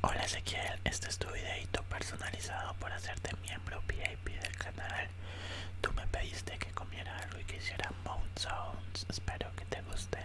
Hola Ezequiel, este es tu videito personalizado por hacerte miembro VIP del canal. Tú me pediste que comiera algo y que hiciera mouth sounds, espero que te guste.